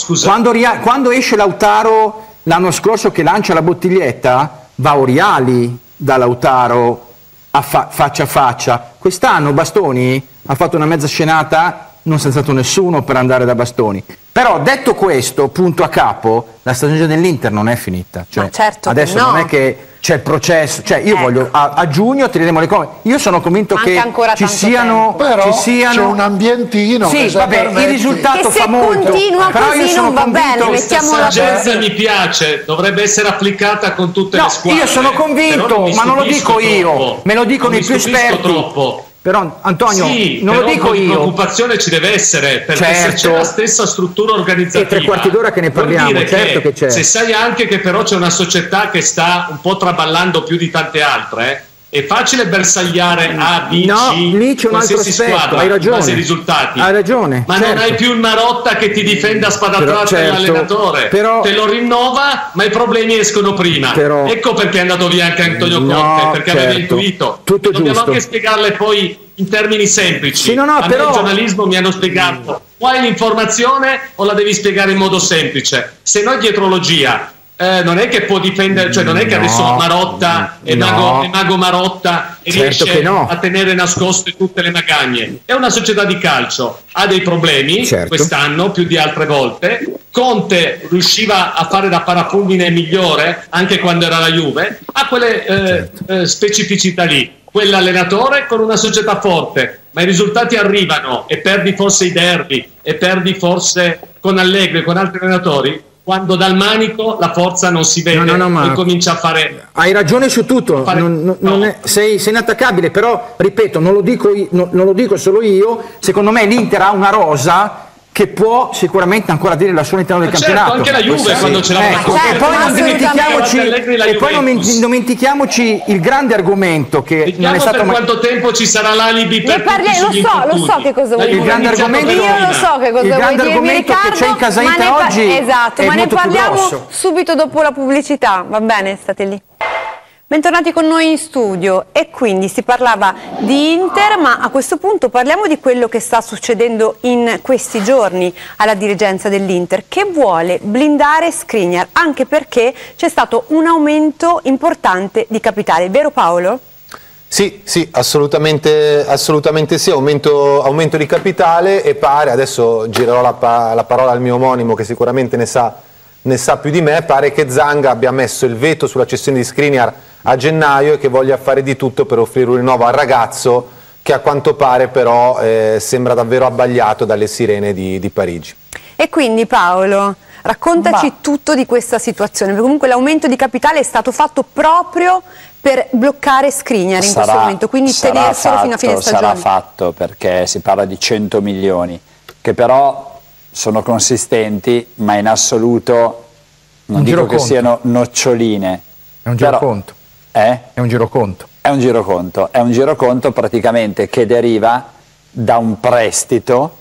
Quando esce Lautaro l'anno scorso, che lancia la bottiglietta, va Oriali da Lautaro faccia a faccia. Quest'anno Bastoni ha fatto una mezza scenata, non si è alzato nessuno per andare da Bastoni. Però, detto questo, punto a capo, la stagione dell'Inter non è finita. Cioè, certo, adesso non è che c'è il processo, cioè io voglio a giugno tireremo le cose. Io sono convinto che ci siano c'è un ambientino. Sì, vabbè, il risultato fa molto. Però io sono convinto che questa saggezza mi piace, dovrebbe essere applicata con tutte le squadre. Io sono convinto, ma non lo dico io, me lo dicono i più esperti. Però Antonio, non lo dico io. Preoccupazione ci deve essere, perché se c'è la stessa struttura organizzativa. E tre quarti d'ora che ne parliamo, certo che c'è. Se sai anche che però c'è una società che sta un po' traballando più di tante altre, è facile bersagliare A, B, C, lì c'è un altro aspetto, hai ragione. Risultati. Hai ragione. Ma non hai più il Marotta che ti difende a spada tratta l'allenatore. Te lo rinnova, ma i problemi escono prima. Ecco perché è andato via anche Antonio Conte, perché aveva intuito. Tutto dobbiamo anche spiegarle poi in termini semplici. A me il giornalismo mi hanno spiegato: o hai l'informazione o la devi spiegare in modo semplice. Se no è dietrologia. Non è che può difendere, cioè non è che adesso Marotta è mago Marotta e riesce a tenere nascoste tutte le magagne. È una società di calcio, ha dei problemi quest'anno più di altre volte. Conte riusciva a fare da parafulmine migliore anche quando era la Juve, ha quelle specificità lì. Quell'allenatore con una società forte, ma i risultati arrivano e perdi forse i derby e perdi forse con Allegri e con altri allenatori. quando dal manico la forza non si vede, ma comincia a fare... Hai ragione su tutto, sei inattaccabile, però ripeto, non lo dico solo io, secondo me l'Inter ha una rosa che può sicuramente ancora dire la sua all'interno del campionato. Anche la Juve quando ce l'ha fatta. E poi non dimentichiamoci il grande argomento che non è stato mai... quanto tempo ci sarà l'alibi per lo so che cosa vuol dire. Il grande argomento che c'è in casa Inter oggi. Esatto, ma ne parliamo subito dopo la pubblicità, va bene? State lì. Bentornati con noi in studio. E quindi si parlava di Inter, ma a questo punto parliamo di quello che sta succedendo in questi giorni alla dirigenza dell'Inter, che vuole blindare Skriniar, anche perché c'è stato un aumento importante di capitale, vero Paolo? Sì, assolutamente sì, aumento di capitale, e pare, adesso girerò la parola al mio omonimo che sicuramente ne sa più di me, pare che Zanga abbia messo il veto sulla cessione di Skriniar a gennaio e che voglia fare di tutto per offrire un rinnovo al ragazzo, che a quanto pare però sembra davvero abbagliato dalle sirene di Parigi. E quindi Paolo, raccontaci tutto di questa situazione, perché comunque l'aumento di capitale è stato fatto proprio per bloccare Skriniar in questo momento, quindi tenerselo fino a fine stagione. Sarà fatto, perché si parla di 100 milioni, che però... sono consistenti, ma in assoluto non dico che siano noccioline. È un giroconto. È un giroconto. È un giroconto praticamente che deriva da un prestito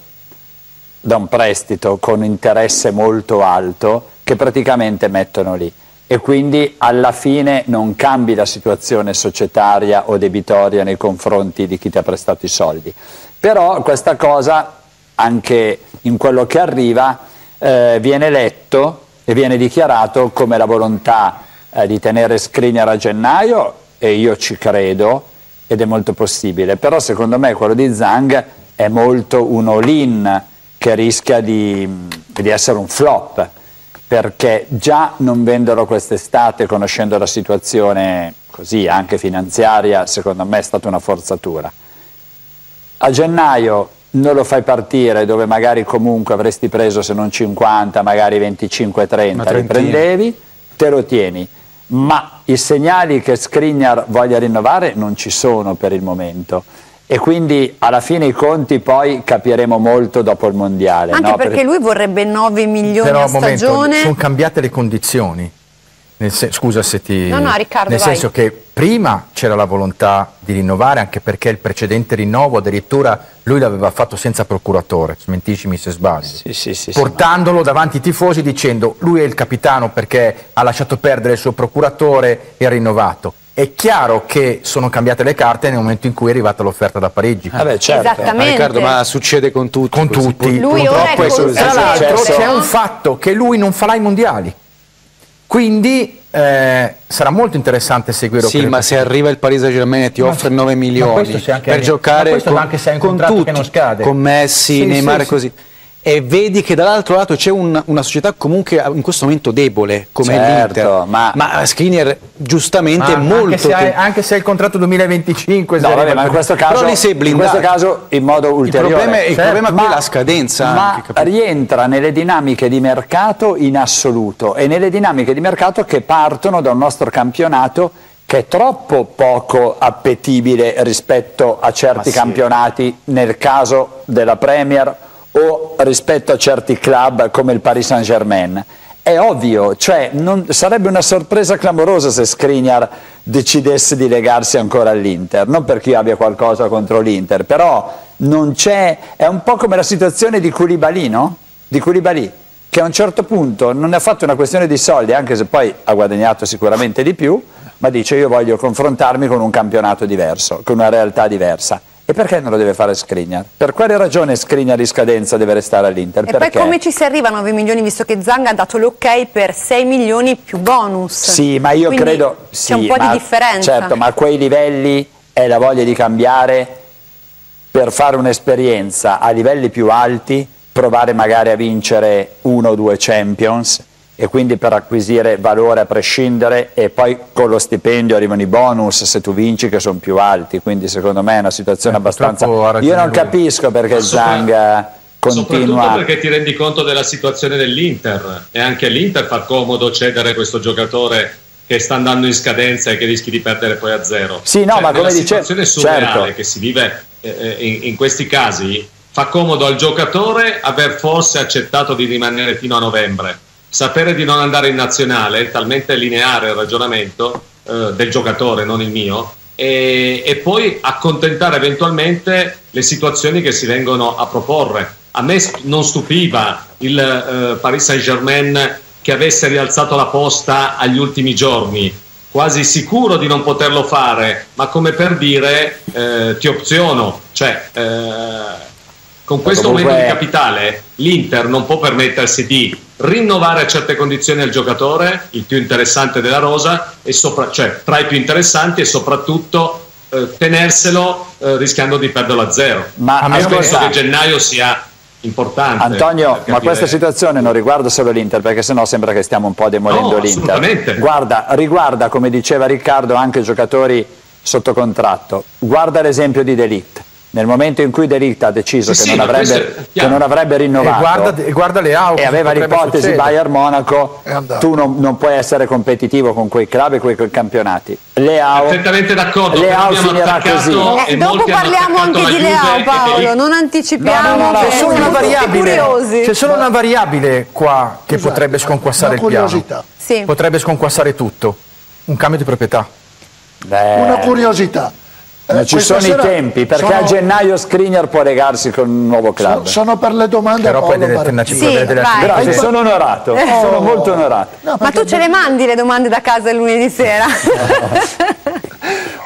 con interesse molto alto che praticamente mettono lì. E quindi alla fine non cambi la situazione societaria o debitoria nei confronti di chi ti ha prestato i soldi. Però questa cosa... anche in quello che arriva viene letto e viene dichiarato come la volontà di tenere Skriniar a gennaio, e io ci credo ed è molto possibile, però secondo me quello di Zang è molto un all-in che rischia di essere un flop, perché già non venderlo quest'estate, conoscendo la situazione così anche finanziaria, secondo me è stata una forzatura. A gennaio non lo fai partire, dove magari comunque avresti preso, se non 50, magari 25-30, li prendevi, te lo tieni. Ma i segnali che Skriniar voglia rinnovare non ci sono per il momento. E quindi alla fine i conti poi capiremo molto dopo il mondiale. Anche perché lui vorrebbe 9 milioni a stagione. Momento, sono cambiate le condizioni. Scusa se ti... No, Riccardo, nel senso che prima c'era la volontà di rinnovare, anche perché il precedente rinnovo addirittura lui l'aveva fatto senza procuratore, smentiscimi se sbaglio, portandolo davanti ai tifosi dicendo lui è il capitano perché ha lasciato perdere il suo procuratore e ha rinnovato. È chiaro che sono cambiate le carte nel momento in cui è arrivata l'offerta da Parigi. Vabbè, certo. Riccardo, ma succede con tutti. Con tutti. Tra l'altro c'è un fatto, che lui non farà i mondiali. Quindi sarà molto interessante seguire. Sì, ma se arriva il Paris Saint-Germain e ti offre 9 milioni per giocare con tutti, con Messi, Neymar, così, e vedi che dall'altro lato c'è una società comunque in questo momento debole come l'Inter, ma Skriniar giustamente è molto... anche se è il contratto 2025, ma in questo caso in modo ulteriore. Il problema qui è la scadenza. Ma rientra nelle dinamiche di mercato in assoluto, e nelle dinamiche di mercato che partono da un nostro campionato che è troppo poco appetibile rispetto a certi campionati, nel caso della Premier, o rispetto a certi club come il Paris Saint-Germain. È ovvio, cioè sarebbe una sorpresa clamorosa se Skriniar decidesse di legarsi ancora all'Inter, non perché io abbia qualcosa contro l'Inter, però non c'è, è un po' come la situazione di Koulibaly, no? Di Koulibaly, che a un certo punto non ne ha fatto una questione di soldi, anche se poi ha guadagnato sicuramente di più, ma dice io voglio confrontarmi con un campionato diverso, con una realtà diversa. E perché non lo deve fare Skriniar? Per quale ragione Skriniar in scadenza deve restare all'Inter? E perché? Poi come ci si arriva a 9 milioni, visto che Zang ha dato l'ok per 6 milioni più bonus? Sì, ma io credo... c'è un po' di differenza. Certo, ma a quei livelli è la voglia di cambiare per fare un'esperienza a livelli più alti, provare magari a vincere 1 o 2 Champions, e quindi per acquisire valore a prescindere, e poi con lo stipendio arrivano i bonus se tu vinci che sono più alti, quindi secondo me è una situazione abbastanza... Io non capisco perché Zang Soprattutto perché ti rendi conto della situazione dell'Inter, e anche all'Inter fa comodo cedere questo giocatore che sta andando in scadenza e che rischi di perdere poi a zero. Sì, no, ma come dicevo, la situazione surreale che si vive in questi casi fa comodo al giocatore aver forse accettato di rimanere fino a novembre, sapere di non andare in nazionale, talmente lineare il ragionamento del giocatore, non il mio, e poi accontentare eventualmente le situazioni che si vengono a proporre. A me non stupiva il Paris Saint-Germain che avesse rialzato la posta agli ultimi giorni, quasi sicuro di non poterlo fare, ma come per dire ti opziono, cioè con questo comunque aumento di capitale l'Inter non può permettersi di rinnovare a certe condizioni al giocatore, il più interessante della rosa, e tra i più interessanti, e soprattutto tenerselo rischiando di perderlo a zero. Ma a me penso che gennaio sia importante. Antonio, ma questa situazione non riguarda solo l'Inter, perché sennò sembra che stiamo un po' demolendo l'Inter. Guarda, riguarda, come diceva Riccardo, anche giocatori sotto contratto. Guarda l'esempio di De Ligt. Nel momento in cui De Ligt ha deciso che non avrebbe rinnovato, guarda Leao, e aveva l'ipotesi Bayern Monaco, tu non puoi essere competitivo con quei club e quei campionati. Leao, Leao finirà così. Dopo parliamo anche di Leao, Paolo, non anticipiamo. No, c'è solo una variabile, qua che potrebbe sconquassare il piano, potrebbe sconquassare tutto: un cambio di proprietà. Una curiosità. Ma ci sono i tempi, perché a gennaio Skriniar può legarsi con un nuovo club. Sono per le domande. Però poi grazie, sono onorato, sono molto onorato. No, ma tu ce le mandi le domande da casa il lunedì sera?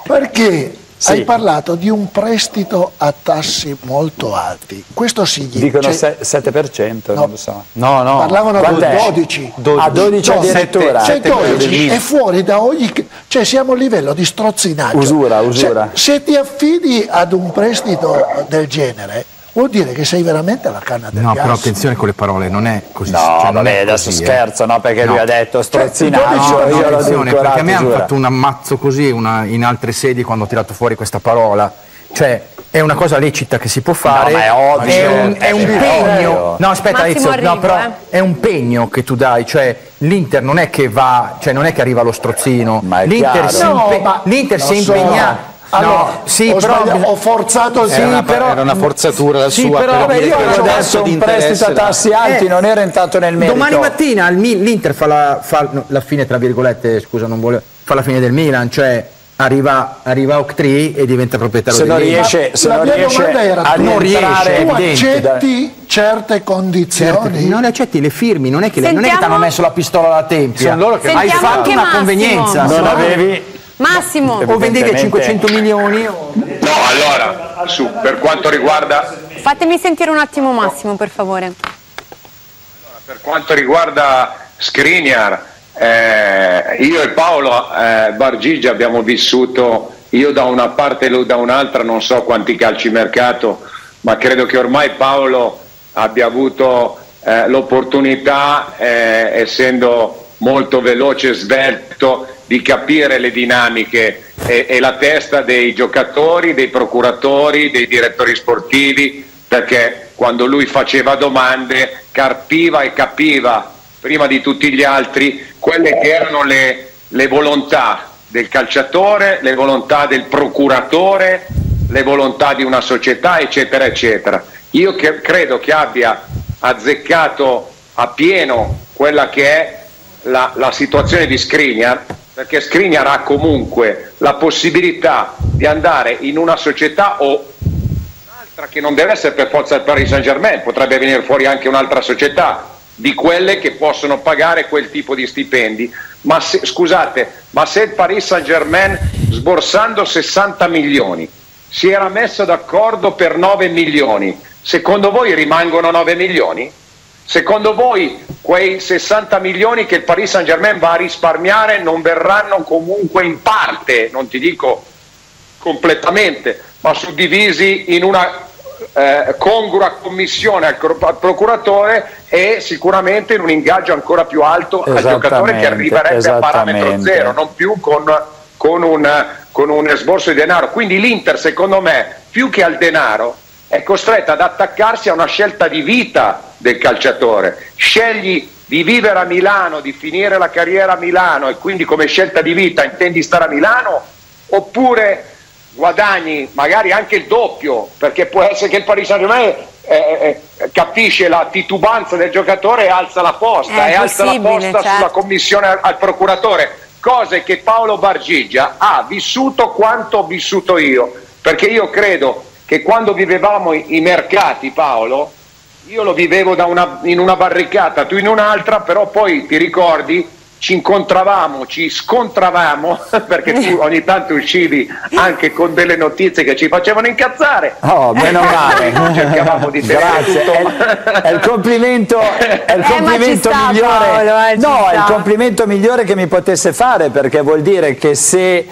Perché hai parlato di un prestito a tassi molto alti. Questo dicono 7%, no, non lo so. No. Parlavano di 12. A 12 addirittura. 12 è fuori da ogni... Cioè siamo a livello di strozzinaggio. Usura. Se ti affidi ad un prestito del genere, vuol dire che sei veramente alla canna del gas. No, però attenzione con le parole, non è così. No, adesso scherzo, no, perché lui ha detto strozzinaggio. No, attenzione, perché a me hanno fatto un ammazzo così in altre sedi quando ho tirato fuori questa parola. Cioè, è una cosa lecita che si può fare, ma è ovvio. È un pegno. No, aspetta, è un pegno che tu dai, cioè... L'Inter non è che arriva allo strozzino, l'Inter si è impegnata. Allora, sì, però ho forzato il era una forzatura la sua. Però io ho adesso un prestito a tassi alti, non era entrato nel merito. Domani mattina l'Inter fa la fine, tra virgolette, scusa, non volevo, fa la fine del Milan, cioè arriva Octree e diventa proprietario del Milan. La mia domanda era: tu accetti certe condizioni? Non le accetti, le firmi, non è che ti hanno messo la pistola alla tempia. Hai fatto una convenienza. Non avevi... Massimo, o vendevi a 500 milioni o... No, allora, per quanto riguarda... Fatemi sentire un attimo Massimo, per favore. Allora, per quanto riguarda Skriniar, io e Paolo Bargigi abbiamo vissuto, io da una parte e lui da un'altra, non so quanti calcimercato, ma credo che ormai Paolo abbia avuto l'opportunità, essendo molto veloce e svelto, di capire le dinamiche e la testa dei giocatori, dei procuratori, dei direttori sportivi, perché quando lui faceva domande carpiva e capiva prima di tutti gli altri quelle che erano le volontà del calciatore, le volontà del procuratore, le volontà di una società, eccetera eccetera. Io credo che abbia azzeccato a pieno quella che è la situazione di Skriniar, perché Skriniar ha comunque la possibilità di andare in una società o un'altra, che non deve essere per forza il Paris Saint-Germain, potrebbe venire fuori anche un'altra società di quelle che possono pagare quel tipo di stipendi. Ma se, scusate, ma se il Paris Saint-Germain, sborsando 60 milioni, si era messo d'accordo per 9 milioni, secondo voi rimangono 9 milioni? Secondo voi quei 60 milioni che il Paris Saint-Germain va a risparmiare non verranno comunque in parte, non ti dico completamente, ma suddivisi in una congrua commissione al procuratore e sicuramente in un ingaggio ancora più alto al giocatore, che arriverebbe a parametro zero, non più con un esborso di denaro. Quindi l'Inter, secondo me, più che al denaro è costretta ad attaccarsi a una scelta di vita del calciatore. Scegli di vivere a Milano, di finire la carriera a Milano, e quindi come scelta di vita intendi stare a Milano, oppure guadagni magari anche il doppio, perché può essere che il Paris Saint-Germain capisce la titubanza del giocatore e alza la posta, certo, sulla commissione al procuratore, cose che Paolo Bargigia ha vissuto quanto ho vissuto io, perché io credo che quando vivevamo i mercati, Paolo, io lo vivevo in una barricata, tu in un'altra, però poi ti ricordi, ci incontravamo, ci scontravamo, perché tu ogni tanto uscivi anche con delle notizie che ci facevano incazzare. Oh, meno male. Cercavamo di tenere tutto. È il complimento, migliore. Paolo, no, è il complimento migliore che mi potesse fare, perché vuol dire che se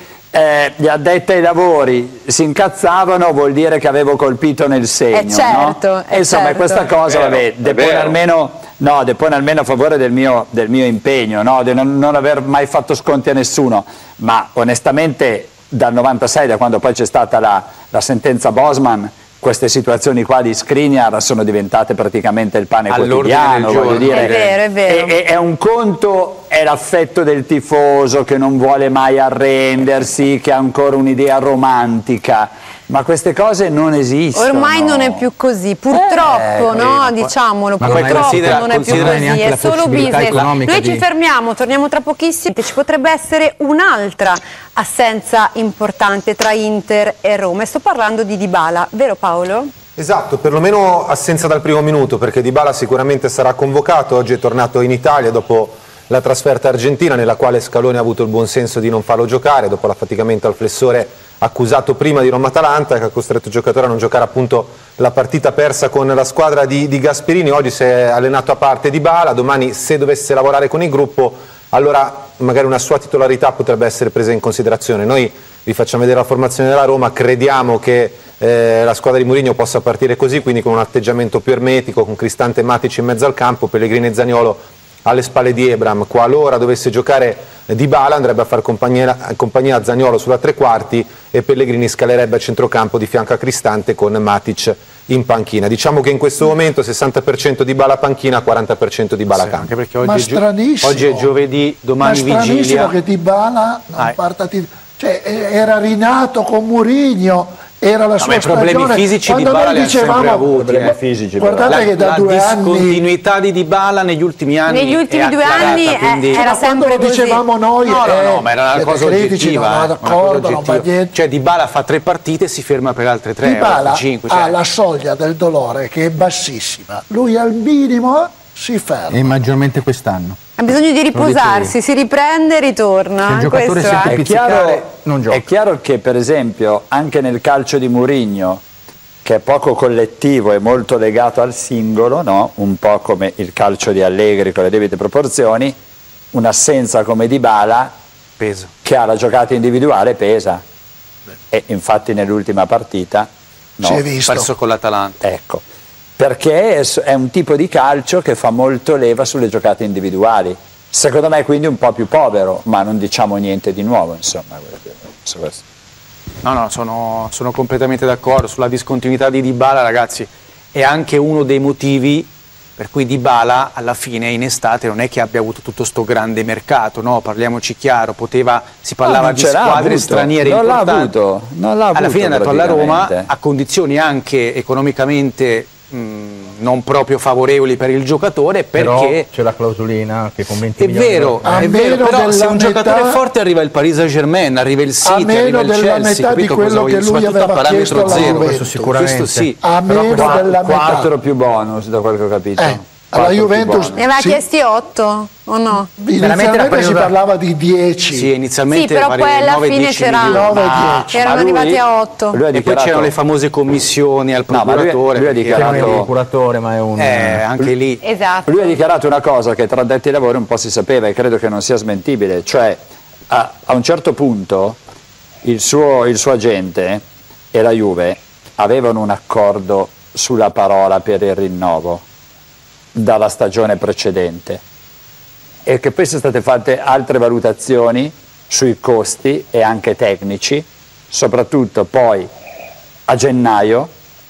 gli addetti ai lavori si incazzavano, vuol dire che avevo colpito nel segno, certo, no? Insomma, questa cosa, vabbè, depone almeno a favore del mio impegno, no? Di non aver mai fatto sconti a nessuno, ma onestamente dal 96, da quando poi c'è stata la sentenza Bosman, queste situazioni qua di Skriniar sono diventate praticamente il pane quotidiano, voglio dire. È vero, è vero. È un conto, è l'affetto del tifoso che non vuole mai arrendersi, che ha ancora un'idea romantica, ma queste cose non esistono. Ormai non è più così, purtroppo, no? Diciamolo, purtroppo non è più così, è solo business. Noi ci fermiamo, torniamo tra pochissimo. Ci potrebbe essere un'altra assenza importante tra Inter e Roma, e sto parlando di Dybala, vero Paolo? Esatto, perlomeno assenza dal primo minuto, perché Dybala sicuramente sarà convocato. Oggi è tornato in Italia dopo la trasferta argentina, nella quale Scaloni ha avuto il buonsenso di non farlo giocare dopo l'affaticamento al flessore accusato prima di Roma-Atalanta, che ha costretto il giocatore a non giocare appunto la partita persa con la squadra di Gasperini. Oggi si è allenato a parte Dybala, domani se dovesse lavorare con il gruppo, allora magari una sua titolarità potrebbe essere presa in considerazione. Noi vi facciamo vedere la formazione della Roma, crediamo che la squadra di Mourinho possa partire così, quindi con un atteggiamento più ermetico, con Cristante e Matici in mezzo al campo, Pellegrini e Zaniolo alle spalle di Ebram. Qualora dovesse giocare Dybala andrebbe a far compagnia a Zaniolo sulla tre quarti e Pellegrini scalerebbe a centrocampo di fianco a Cristante con Matic in panchina. Diciamo che in questo momento 60% Dybala panchina, 40% Dybala campo. Anche oggi è giovedì, domani vigilia. Ma stranissimo che Dybala non parta, cioè era rinato con Mourinho, era la sua stagione. Problemi fisici Dybala li ha sempre avuti, guardate che da due anni la discontinuità di Dybala negli ultimi anni quindi era sempre lo dicevamo così. No, ma era una cosa oggettiva, cioè Dybala fa tre partite e si ferma per altre tre. Dybala ha la soglia del dolore che è bassissima, lui al minimo si ferma, e maggiormente quest'anno ha bisogno di riposarsi, si riprende e ritorna. Se il giocatore sente pizzicare, non gioca. È chiaro che per esempio anche nel calcio di Mourinho, che è poco collettivo e molto legato al singolo, no? Un po' come il calcio di Allegri con le debite proporzioni, un'assenza come Dybala pesa, che ha la giocata individuale pesa. E infatti nell'ultima partita perso con l'Atalanta, ecco perché è un tipo di calcio che fa molto leva sulle giocate individuali, secondo me, quindi un po' più povero, ma non diciamo niente di nuovo, insomma. No, sono completamente d'accordo sulla discontinuità di Dybala, ragazzi, è anche uno dei motivi per cui Dybala alla fine in estate non è che abbia avuto tutto sto grande mercato, no? Parliamoci chiaro, si parlava di squadre straniere importanti, non l'ha avuto, alla fine è andato alla Roma a condizioni anche economicamente non proprio favorevoli per il giocatore, perché c'è la clausolina che con 20 milioni è vero, però se un giocatore forte arriva il Paris Saint-Germain, arriva il City, arriva il Chelsea, metà di quello che lui aveva parametro zero, questo sicuramente, questo sì, a meno della 4 più bonus, da quel che ho capito. Alla Juventus ne aveva chiesti 8 o no? Inizialmente si parlava di 10. Sì, inizialmente però poi alla fine erano arrivati a 8. E poi c'erano le famose commissioni al procuratore. Lui ha dichiarato procuratore, ma è un anche lì. Esatto. Lui ha dichiarato una cosa che tra addetti ai lavori un po' si sapeva e credo che non sia smentibile, cioè a un certo punto il suo agente e la Juve avevano un accordo sulla parola per il rinnovo dalla stagione precedente, e che poi sono state fatte altre valutazioni sui costi e anche tecnici, soprattutto poi a gennaio,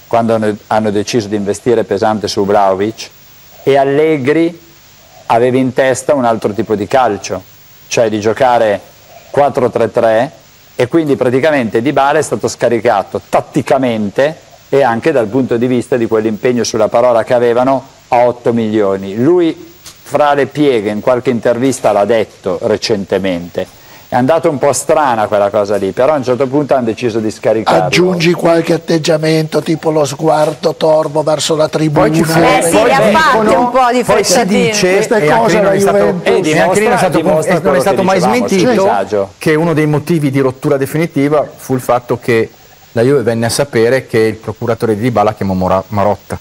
quando hanno deciso di investire pesante su Vlahović, e Allegri aveva in testa un altro tipo di calcio, cioè di giocare 4-3-3, e quindi praticamente Dybala è stato scaricato tatticamente e anche dal punto di vista di quell'impegno sulla parola che avevano a 8 milioni. Lui fra le pieghe in qualche intervista l'ha detto recentemente. È andata un po' strana quella cosa lì, però a un certo punto hanno deciso di scaricarlo. Aggiungi qualche atteggiamento, tipo lo sguardo torvo verso la tribuna. Poi si dice, questa cosa la Juventus non è stato mai smentito, che uno dei motivi di rottura definitiva fu il fatto che la Juve venne a sapere che il procuratore di Dybala chiamò Marotta.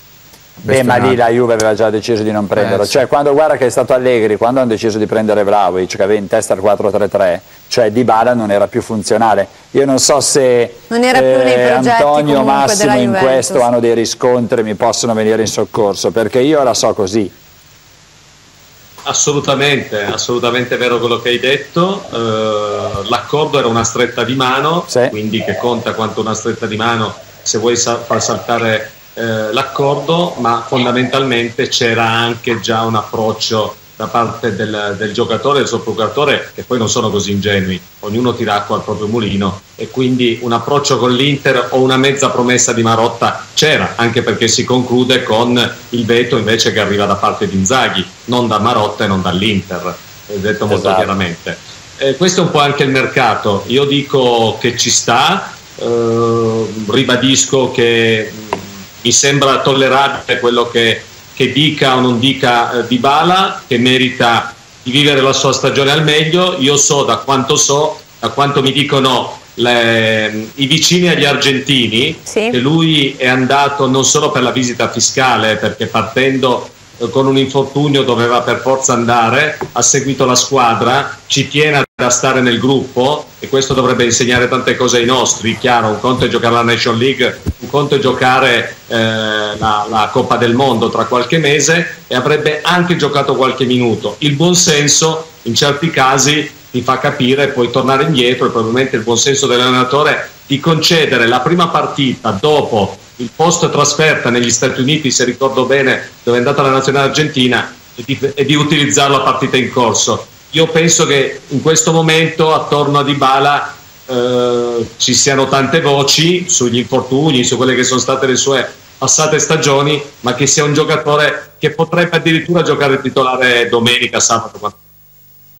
Beh, ma lì la Juve aveva già deciso di non prenderlo, sì. Cioè quando, guarda che è stato Allegri, quando hanno deciso di prendere Vlahović che aveva in testa il 4-3-3, cioè Dybala non era più funzionale. Io non so se non era più nei Antonio Massimo in questo hanno dei riscontri, mi possono venire in soccorso, perché io la so così. Assolutamente, assolutamente vero quello che hai detto. L'accordo era una stretta di mano, sì. Quindi che conta quanto una stretta di mano se vuoi far saltare l'accordo, ma fondamentalmente c'era anche già un approccio da parte del giocatore, del suo procuratore, che poi non sono così ingenui, ognuno tira acqua al proprio mulino, e quindi un approccio con l'Inter o una mezza promessa di Marotta c'era, anche perché si conclude con il veto invece che arriva da parte di Inzaghi, non da Marotta e non dall'Inter, detto molto chiaramente. Questo è un po' anche il mercato, io dico che ci sta, ribadisco che mi sembra tollerabile quello che dica o non dica Dybala, che merita di vivere la sua stagione al meglio. Io so, da quanto mi dicono i vicini agli argentini, sì, che lui è andato non solo per la visita fiscale, perché partendo con un infortunio doveva per forza andare, ha seguito la squadra, ci tiene a stare nel gruppo, e questo dovrebbe insegnare tante cose ai nostri. Chiaro, un conto è giocare la National League, un conto è giocare la Coppa del Mondo tra qualche mese, e avrebbe anche giocato qualche minuto. Il buonsenso in certi casi ti fa capire, puoi tornare indietro, e probabilmente il buonsenso dell'allenatore di concedere la prima partita dopo il post trasferta negli Stati Uniti, se ricordo bene, dove è andata la nazionale argentina, e di utilizzarlo a partita in corso. Io penso che in questo momento attorno a Dybala ci siano tante voci sugli infortuni, su quelle che sono state le sue passate stagioni, ma che sia un giocatore che potrebbe addirittura giocare titolare domenica, sabato, quando